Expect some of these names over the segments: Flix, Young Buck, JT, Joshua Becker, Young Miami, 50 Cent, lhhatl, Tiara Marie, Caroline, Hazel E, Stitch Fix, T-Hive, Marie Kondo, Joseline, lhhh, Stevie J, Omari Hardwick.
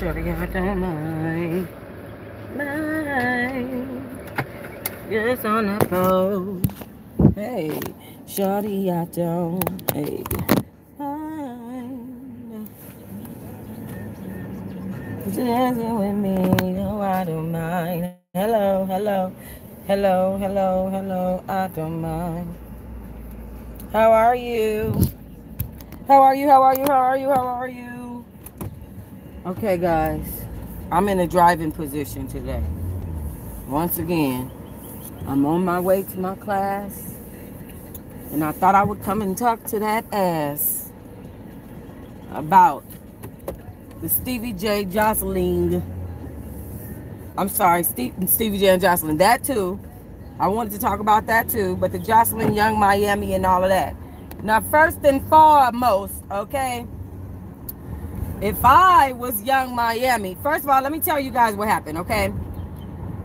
Shorty, I don't mind. Just on the phone. Hey, shorty, I don't. Hey. Dancing with me, no, I don't mind. Hello, hello, hello, hello, hello, I don't mind. How are you? How are you? How are you? How are you? How are you? Okay, guys, I'm in a driving position today. Once again, I'm on my way to my class, and I thought I would come and talk to that ass about the Stevie J, Joseline. I'm sorry, Stevie J and Joseline. That too. I wanted to talk about that too. But the Joseline, Young Miami, and all of that. Now, first and foremost, okay. If I was Young Miami, first of all, let me tell you guys what happened, okay?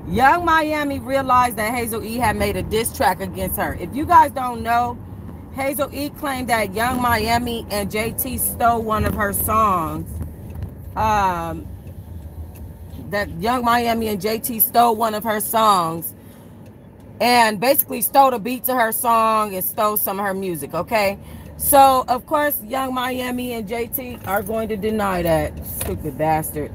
Young Miami realized that Hazel E had made a diss track against her. If you guys don't know, Hazel E claimed that Young Miami and JT stole one of her songs. That Young Miami and JT stole one of her songs and basically stole the beat to her song and stole some of her music, okay? So, of course, Young Miami and JT are going to deny that, stupid bastard.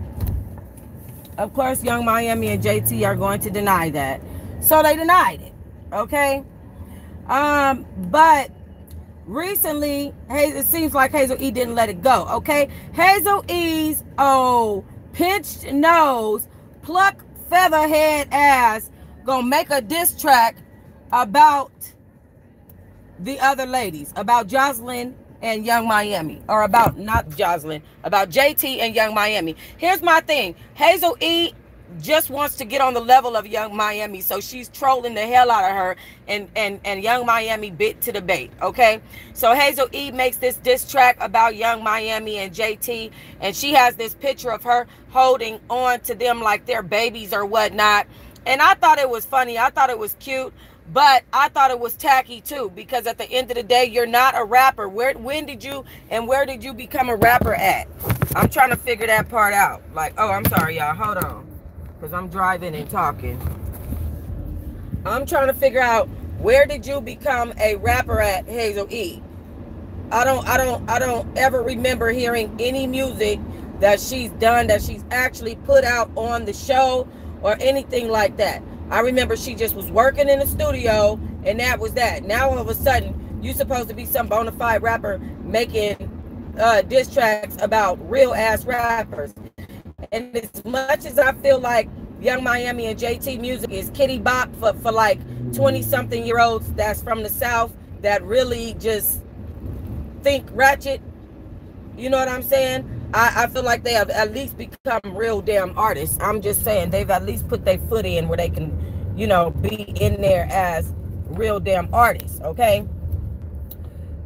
Of course, Young Miami and JT are going to deny that. So they denied it, okay? But recently, it seems like Hazel E didn't let it go, okay? Hazel E's pinched nose, pluck featherhead ass gonna make a diss track about the other ladies, about Joseline and Young Miami, or about, not Joseline, about JT and Young Miami. Here's my thing. Hazel E just wants to get on the level of Young Miami, so she's trolling the hell out of her, and Young Miami bit to the bait, okay? So Hazel E makes this diss track about Young Miami and JT, and she has this picture of her holding on to them like they're babies or whatnot, and I thought it was funny, I thought it was cute, but I thought it was tacky too, because at the end of the day, you're not a rapper. When did you and where did you become a rapper at? I'm trying to figure that part out. Like, oh, I'm sorry, y'all, hold on, because I'm driving and talking. I'm trying to figure out, where did you become a rapper at, Hazel E? I don't ever remember hearing any music that she's done, that she's actually put out on the show or anything like that. I remember she just was working in the studio and that was that. Now all of a sudden, you're supposed to be some bona fide rapper making diss tracks about real ass rappers. And as much as I feel like Young Miami and JT music is kitty bop for like 20-something-year-olds that's from the South that really just think ratchet, you know what I'm saying? I feel like they have at least become real damn artists. I'm just saying, they've at least put their foot in where they can, you know, be in there as real damn artists, okay?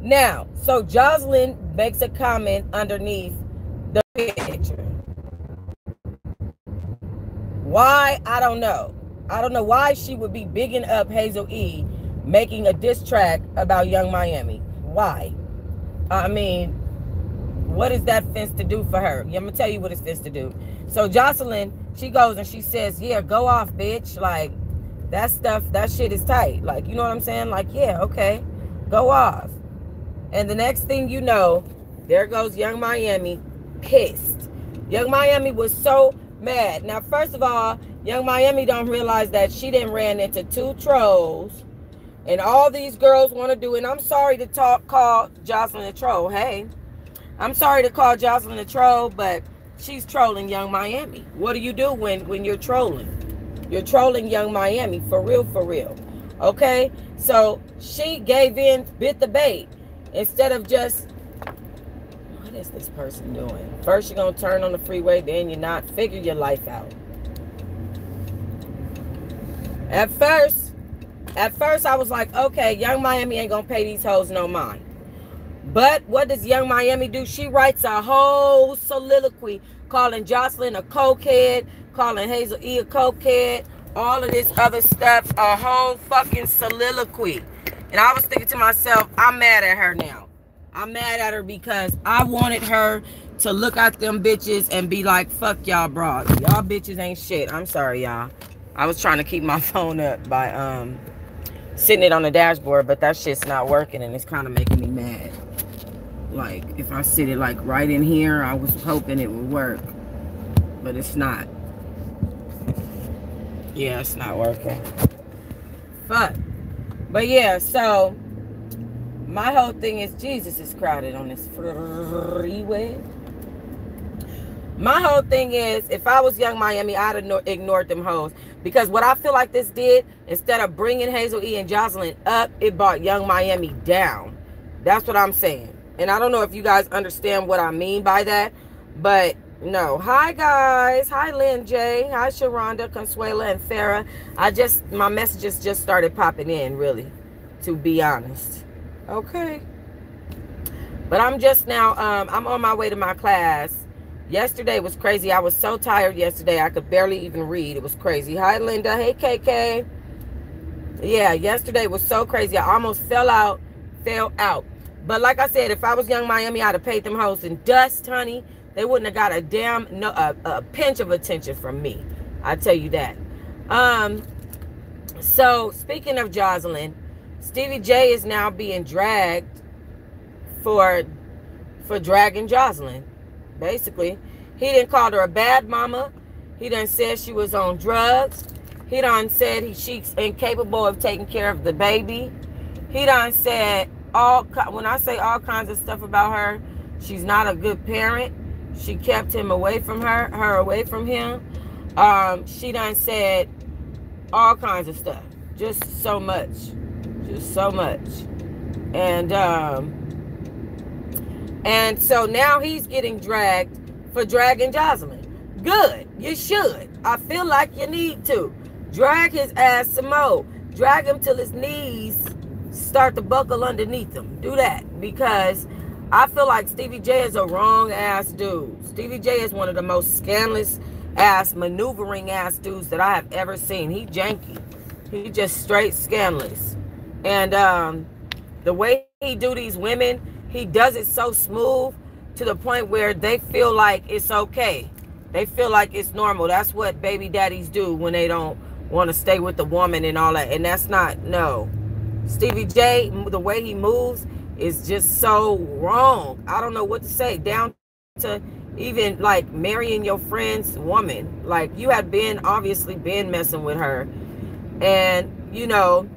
Now, so Joseline makes a comment underneath the picture. Why? I don't know. I don't know why she would be bigging up Hazel E, making a diss track about Young Miami. Why? I mean, what is that fence to do for her? I'm going to tell you what it's fence to do. So Joseline, she goes and she says, yeah, go off, bitch. Like, that stuff, that shit is tight. Like, you know what I'm saying? Like, yeah, okay, go off. And the next thing you know, there goes Young Miami pissed. Young Miami was so mad. Now, first of all, Young Miami don't realize that she didn't ran into two trolls, and all these girls want to do. And I'm sorry to call Joseline a troll. Hey, I'm sorry to call Joseline a troll, but she's trolling Young Miami. What do you do when you're trolling? You're trolling Young Miami for real, for real. Okay, so she gave in, bit the bait, instead of just, what is this person doing? First you're gonna turn on the freeway, then you're not. Figure your life out. At first I was like, okay, Young Miami ain't gonna pay these hoes no mind. But what does Young Miami do? She writes a whole soliloquy calling Joseline a cokehead, calling Hazel E a cokehead, all of this other stuff, a whole fucking soliloquy. And I was thinking to myself, I'm mad at her now. I'm mad at her because I wanted her to look at them bitches and be like, fuck y'all broad. Y'all bitches ain't shit. I'm sorry, y'all. I was trying to keep my phone up by sitting it on the dashboard, but that shit's not working and it's kind of making me mad. Like, if I sit it like right in here, I was hoping it would work, but it's not. Yeah, it's not working. Fuck. But yeah, so my whole thing is Jesus is crowded on this freeway. My whole thing is, if I was Young Miami, I'd have ignored them hoes. Because what I feel like this did, instead of bringing Hazel E and Joseline up, it brought Young Miami down. That's what I'm saying. And I don't know if you guys understand what I mean by that, but no. Hi, guys. Hi, Lynn J. Hi, Sharonda, Consuela, and Farah. My messages just started popping in, really, to be honest. Okay. But I'm just now, I'm on my way to my class. Yesterday was crazy. I was so tired yesterday. I could barely even read. It was crazy. Hi, Linda. Hey, KK. Yeah, yesterday was so crazy. I almost fell out. But like I said, if I was Young Miami, I'd have paid them hoes in dust, honey. They wouldn't have got a damn, no, a pinch of attention from me. I tell you that. So, speaking of Joseline, Stevie J is now being dragged for dragging Joseline. Basically, he done called her a bad mama. He done said she was on drugs. He done said she's incapable of taking care of the baby. He done said when I say all kinds of stuff about her. She's not a good parent. She kept him away from her, her away from him. She done said all kinds of stuff. Just so much. Just so much. And so now he's getting dragged for dragging Joseline. Good. You should. I feel like you need to. Drag his ass some more. Drag him till his knees start to buckle underneath him. Do that. Because I feel like Stevie J is a wrong ass dude. Stevie J is one of the most scandalous ass, maneuvering ass dudes that I have ever seen. He janky. He just straight scandalous. And the way he do these women, he does it so smooth to the point where they feel like it's okay. They feel like it's normal. That's what baby daddies do when they don't want to stay with the woman and all that. And that's not, no. Stevie J, the way he moves is just so wrong. I don't know what to say. Down to even like marrying your friend's woman. Like you had been, obviously been messing with her. And, you know,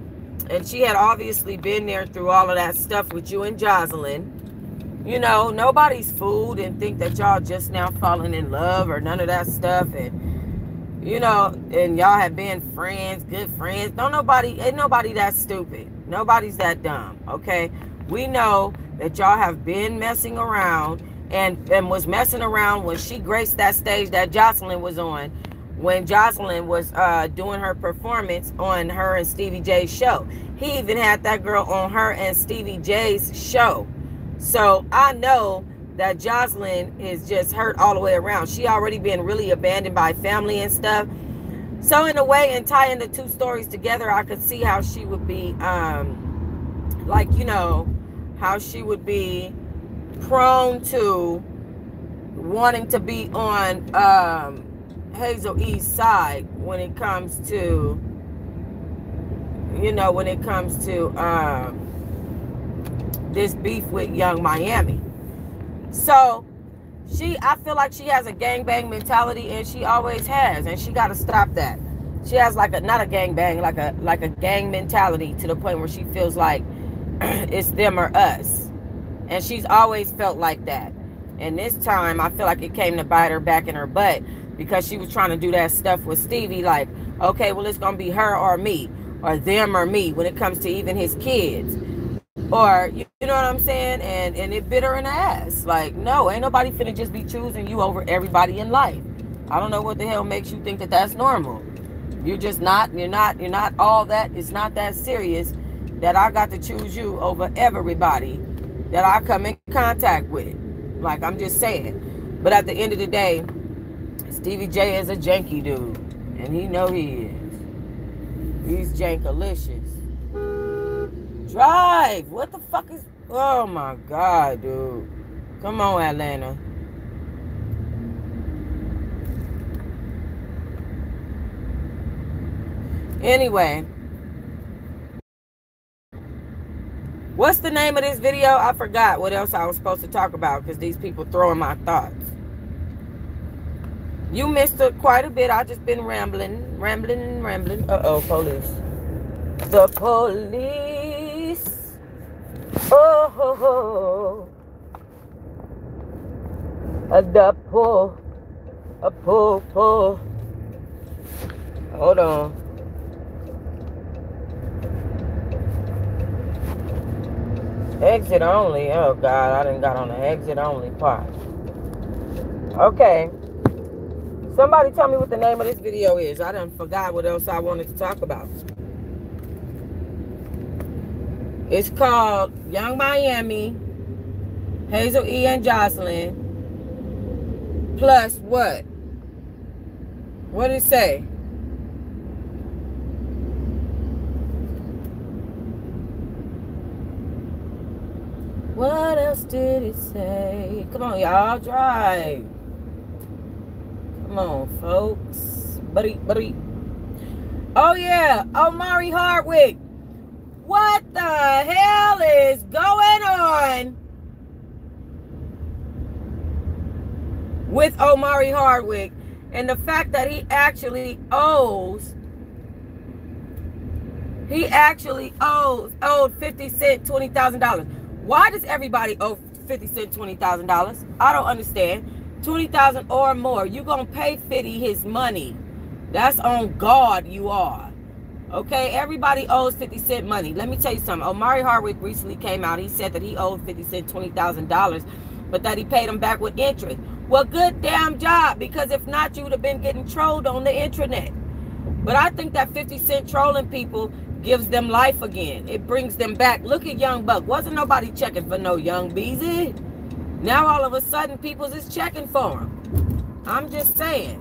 and she had obviously been there through all of that stuff with you and Joseline. You know, nobody's fooled and think that y'all just now falling in love or none of that stuff. And, you know, and y'all have been friends, good friends. Ain't nobody that stupid. Nobody's that dumb, okay? We know that y'all have been messing around and was messing around when she graced that stage that Joseline was on. When Joseline was doing her performance on her and Stevie J's show. He even had that girl on her and Stevie J's show. So I know that Joseline is just hurt all the way around. She already been really abandoned by family and stuff. So in a way, in tying the two stories together, I could see how she would be, like, you know, how she would be prone to wanting to be on Hazel E's side when it comes to, you know, when it comes to this beef with Young Miami. So I feel like she has a gangbang mentality, and she always has, and she got to stop that. She has like a, not a gangbang, like a gang mentality to the point where she feels like it's them or us, and she's always felt like that. And this time I feel like it came to bite her back in her butt. Because she was trying to do that stuff with Stevie, like, okay, well, it's going to be her or me, or them or me, when it comes to even his kids. Or, you know what I'm saying? And it bit her in the ass. Like, no, ain't nobody finna just be choosing you over everybody in life. I don't know what the hell makes you think that that's normal. You're just not, you're not all that. It's not that serious that I got to choose you over everybody that I come in contact with. Like, I'm just saying. But at the end of the day, Stevie J is a janky dude, and he know he is. He's jankalicious. Drive! What the fuck is... Oh, my God, dude. Come on, Atlanta. Anyway, what's the name of this video? I forgot what else I was supposed to talk about because these people throwing my thoughts. You missed quite a bit. I just been rambling. Uh-oh, police. The police. Oh, ho, ho. A pull. Hold on. Exit only. Oh, God. I done got on the exit only part. Okay. Somebody tell me what the name of this video is. I done forgot what else I wanted to talk about. It's called Young Miami, Hazel E and Joseline. Plus what? What did it say? What else did it say? Come on, y'all, drive. Come on, folks. Buddy. Oh, yeah. Omari Hardwick. What the hell is going on with Omari Hardwick? And the fact that he actually owed 50 Cent $20,000. Why does everybody owe 50 Cent $20,000? I don't understand. $20,000 or more. You're going to pay 50 his money. That's on God you are. Okay? Everybody owes 50 Cent money. Let me tell you something. Omari Hardwick recently came out. He said that he owed 50 Cent $20,000, but that he paid him back with interest. Well, good damn job, because if not, you would have been getting trolled on the intranet. But I think that 50 Cent trolling people gives them life again. It brings them back. Look at Young Buck. Wasn't nobody checking for no Young Beezy. Now all of a sudden people's is checking for him. I'm just saying.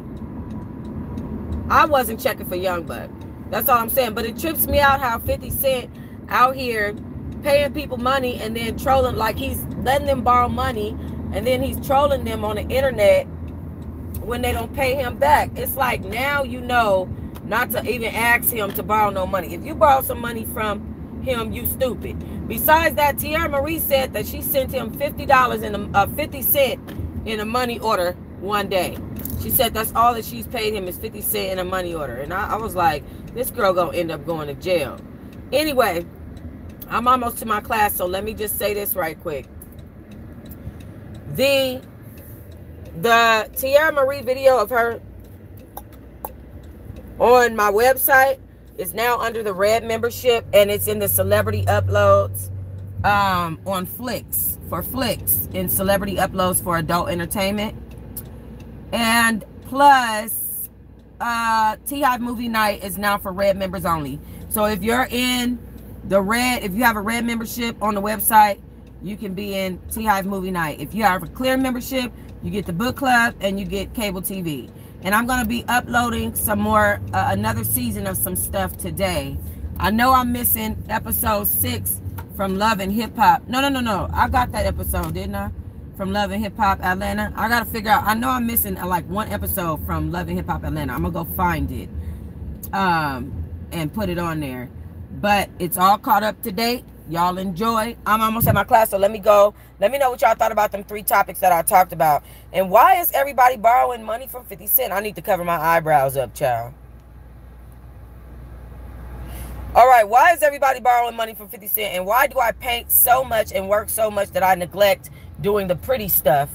I wasn't checking for Young Buck. That's all I'm saying. But it trips me out how 50 Cent out here paying people money and then trolling, like he's letting them borrow money and then he's trolling them on the internet when they don't pay him back. It's like, now you know not to even ask him to borrow no money. If you borrow some money from him, you stupid. Besides that, Tiara Marie said that she sent him $50 in a 50 cent in a money order one day. She said that's all that she's paid him is 50 cent in a money order. And I was like, this girl gonna end up going to jail. Anyway, I'm almost to my class, so let me just say this right quick. The Tiara Marie video of her on my website is now under the red membership, and it's in the celebrity uploads on Flix, for Flix, in celebrity uploads for adult entertainment. And plus T-Hive movie night is now for red members only. So if you're in the red, if you have a red membership on the website, you can be in T-Hive movie night. If you have a clear membership, you get the book club and you get cable TV. And I'm going to be uploading some more, another season of some stuff today. I know I'm missing episode 6 from Love and Hip Hop. No. I got that episode, didn't I? From Love and Hip Hop Atlanta. I got to figure out. I know I'm missing like one episode from Love and Hip Hop Atlanta. I'm going to go find it and put it on there. But it's all caught up to date. Y'all enjoy. I'm almost at my class, so let me go. Let me know what y'all thought about them 3 topics that I talked about. And why is everybody borrowing money from 50 Cent? I need to cover my eyebrows up, child. All right, why is everybody borrowing money from 50 Cent? And why do I paint so much and work so much that I neglect doing the pretty stuff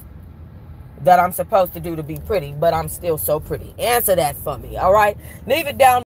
that I'm supposed to do to be pretty, but I'm still so pretty? Answer that for me, all right? Leave it down.